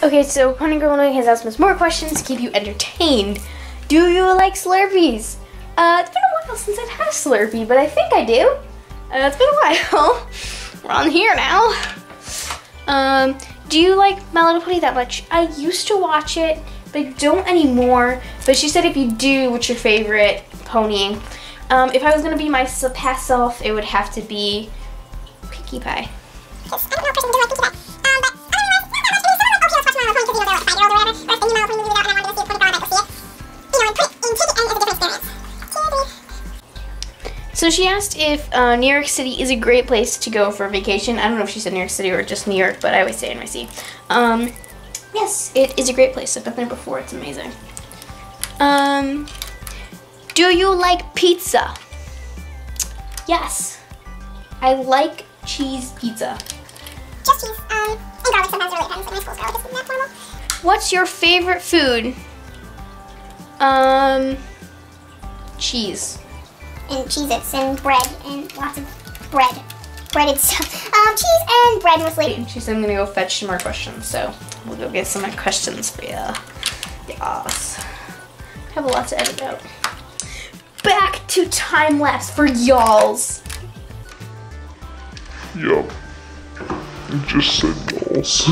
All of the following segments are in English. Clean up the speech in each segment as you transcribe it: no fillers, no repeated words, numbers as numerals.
Okay, so Pony Girl One Wing has asked us more questions to keep you entertained. Do you like Slurpees? It's been a while since I've had a Slurpee, but I think I do. It's been a while. We're on here now. Do you like My Little Pony that much? I used to watch it, but I don't anymore. But she said if you do, what's your favorite pony? If I was gonna be my past self, it would have to be Pinkie Pie. So she asked if New York City is a great place to go for a vacation. I don't know if she said New York City or just New York, but I always say NYC. Yes, it is a great place. I've been there before. It's amazing. Do you like pizza? Yes, I like cheese pizza. Just cheese and garlic sometimes, or at my school's garlic is not normal. What's your favorite food? Cheese. And Cheez-Its and bread and lots of bread. Breaded stuff. Cheese and bread mostly. She said I'm gonna go fetch some more questions, so we'll go get some more questions for you. Yes. I have a lot to edit out. Back to time lapse for y'alls. Yup. I just said y'alls.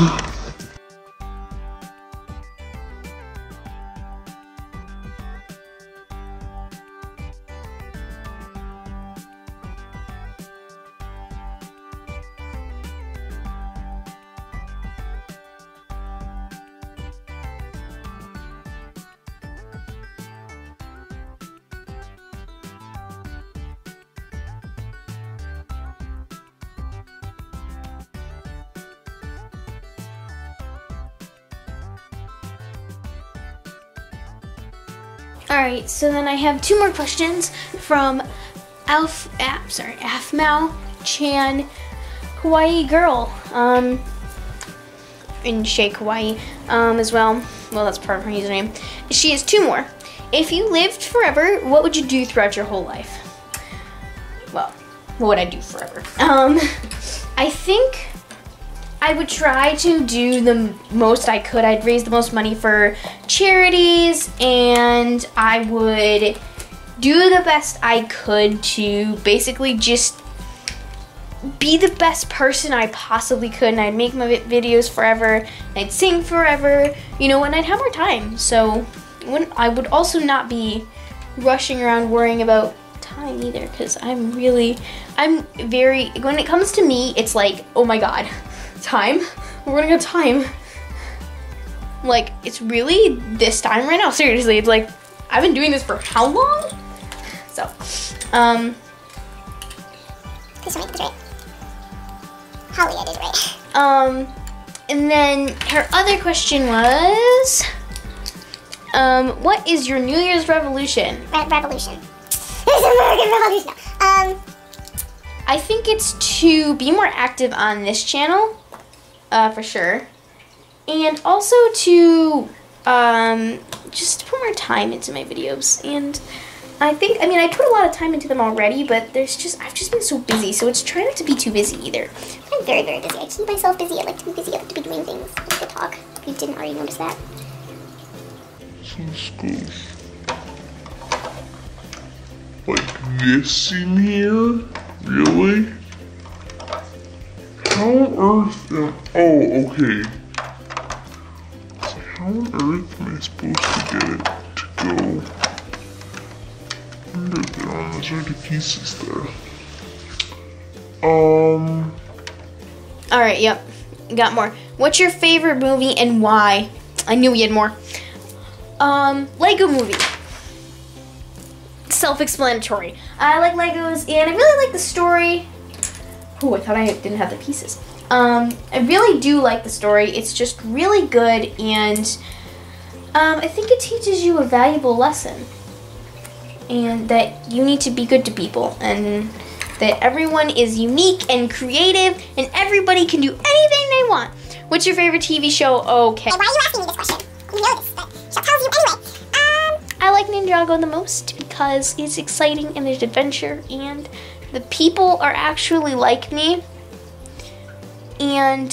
Alright, so then I have two more questions from Afmao Chan, Hawaii girl, in Shake Hawaii, as well. Well, that's part of her username. She has two more. If you lived forever, what would you do throughout your whole life? Well, what would I do forever? I think I would try to do the most I could. I'd raise the most money for charities, and I would do the best I could to basically just be the best person I possibly could, and I'd make my videos forever, and I'd sing forever, you know, and I'd have more time. So I would also not be rushing around worrying about time either, because I'm very, when it comes to me, it's like, oh my God. Time? We're running out of time. Like, it's really this time right now? Seriously, it's like, I've been doing this for how long? So, please don't make this right. Holly, I did right. And then her other question was, what is your New Year's revolution? Revolution. This is American Revolution. I think it's to be more active on this channel. For sure, and also to just put more time into my videos. And I think, I mean, I put a lot of time into them already, but there's just, I've just been so busy, so it's trying not to be too busy either. I'm very, very busy. I keep myself busy. I like to be busy. I like to be doing things. I like to talk. If you didn't already notice that. Sounds good. Like this in here? Really? How on earth am, oh, okay. So how on earth am I supposed to get it to go under there on those other pieces there? Alright, yep. Got more. What's your favorite movie and why? I knew we had more. Lego movie. Self-explanatory. I like Legos and I really like the story. Oh, I thought I didn't have the pieces. I really do like the story. It's just really good, and I think it teaches you a valuable lesson. And that you need to be good to people, and that everyone is unique and creative, and everybody can do anything they want. What's your favorite TV show? Okay. Why are you asking me this question? You know this, but she'll tell you anyway. I like Ninjago the most because it's exciting and there's adventure, and the people are actually like me, and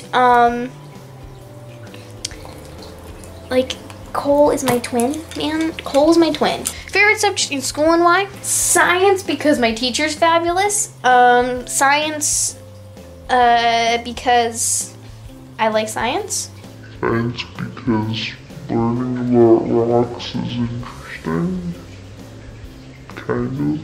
Like, Cole is my twin, man. Cole's my twin. Favorite subject in school and why? Science, because my teacher's fabulous. Science, because I like science. Science because learning about rocks is interesting. Kind of.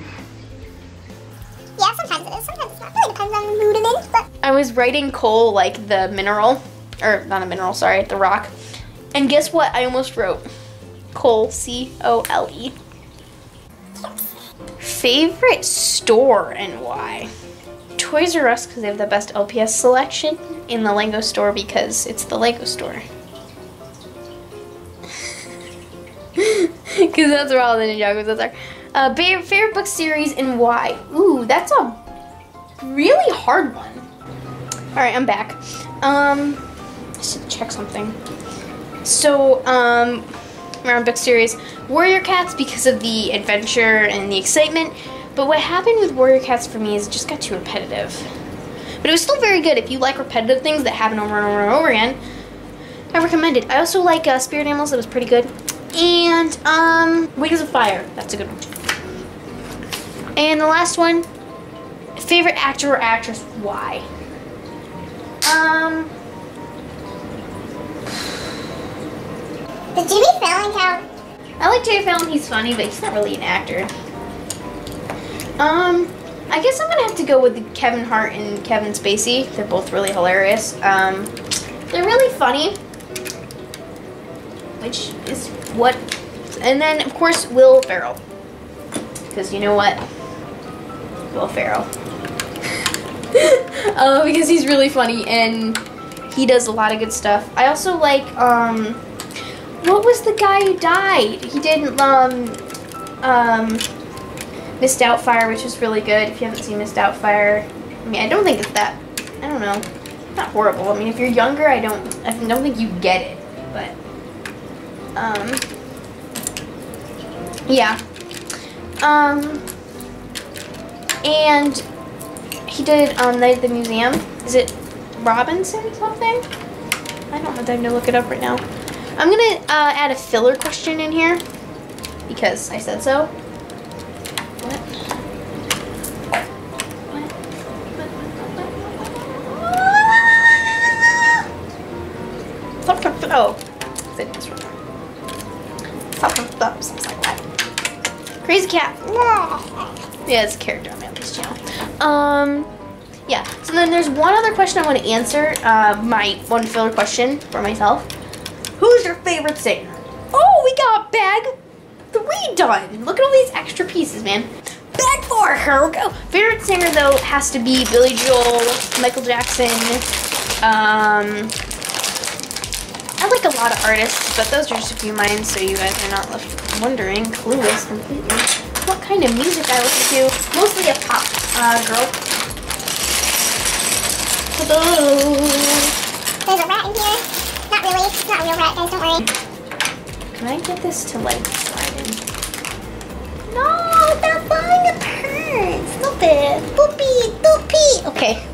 Yeah, sometimes it is. Sometimes it's not. Really depends on the mood it is, but. I was writing Cole like the mineral, or not a mineral, sorry, the rock. And guess what? I almost wrote Cole, C-O-L-E. Favorite store and why? Toys R Us, because they have the best LPS selection, in the Lego store because it's the Lego store. Because that's where all the Ninjago Sisters are. Favorite book series and why? Ooh, that's a really hard one. All right, I'm back. I should check something. So, around book series, Warrior Cats because of the adventure and the excitement. But what happened with Warrior Cats for me is it just got too repetitive. But it was still very good. If you like repetitive things that happen over and over and over again, I recommend it. I also like Spirit Animals. That was pretty good. And Wings of Fire. That's a good one. And the last one, favorite actor or actress, why? Does Jimmy Fallon count? I like Terry Fallon, he's funny, but he's not really an actor. I guess I'm gonna have to go with Kevin Hart and Kevin Spacey. They're both really hilarious. They're really funny, which is what, and then of course Will Ferrell, because you know what, Will Ferrell. Because he's really funny and he does a lot of good stuff. I also like, what was the guy who died? He did Miss Doubtfire, which is really good. If you haven't seen Miss Doubtfire, I mean, I don't think it's that, I don't know, not horrible. I mean, if you're younger, I don't think you get it, but yeah. And he did Night at the Museum. Is it Robinson something? I don't have time to look it up right now. I'm gonna add a filler question in here because I said so. What? Oh, it's right there. Something like that. Crazy cat. Yeah, it's a character on this channel. Yeah. So then there's one other question I want to answer. My one filler question for myself. Who's your favorite singer? Oh, we got bag 3 done. Look at all these extra pieces, man. Bag 4, here we go. Favorite singer though has to be Billy Joel, Michael Jackson. I like a lot of artists, but those are just a few of mine, so you guys are not left wondering, clueless completely, what kind of music I listen to. Mostly a pop girl. Hello. There's a rat in here. Not really, it's not a real rat, guys, don't worry. Can I get this to like slide in? No, they're flying apart. Stop it. Poopy, poopy. Okay.